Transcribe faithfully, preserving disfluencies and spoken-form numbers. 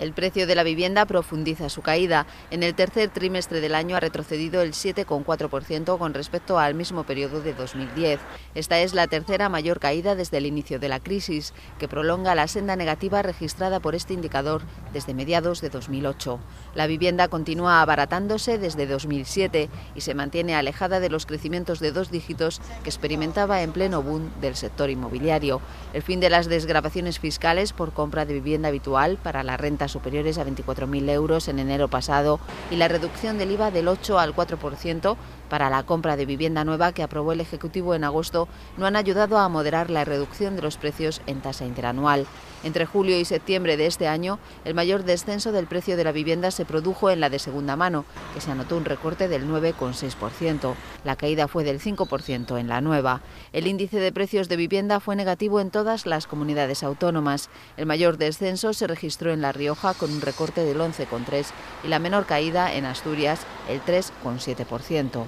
El precio de la vivienda profundiza su caída. En el tercer trimestre del año ha retrocedido el siete coma cuatro por ciento con respecto al mismo periodo de dos mil diez. Esta es la tercera mayor caída desde el inicio de la crisis, que prolonga la senda negativa registrada por este indicador desde mediados de dos mil ocho. La vivienda continúa abaratándose desde dos mil siete y se mantiene alejada de los crecimientos de dos dígitos que experimentaba en pleno boom del sector inmobiliario. El fin de las desgravaciones fiscales por compra de vivienda habitual para las rentas superiores a veinticuatro mil euros en enero pasado y la reducción del I V A del ocho al cuatro por ciento para la compra de vivienda nueva que aprobó el Ejecutivo en agosto no han ayudado a moderar la reducción de los precios en tasa interanual. Entre julio y septiembre de este año, el mayor descenso del precio de la vivienda se produjo en la de segunda mano, que se anotó un recorte del nueve coma seis por ciento. La caída fue del cinco por ciento en la nueva. El índice de precios de vivienda fue negativo en todas las comunidades autónomas. El mayor descenso se registró en La Rioja con un recorte del once coma tres por ciento y la menor caída en Asturias, el tres coma siete por ciento.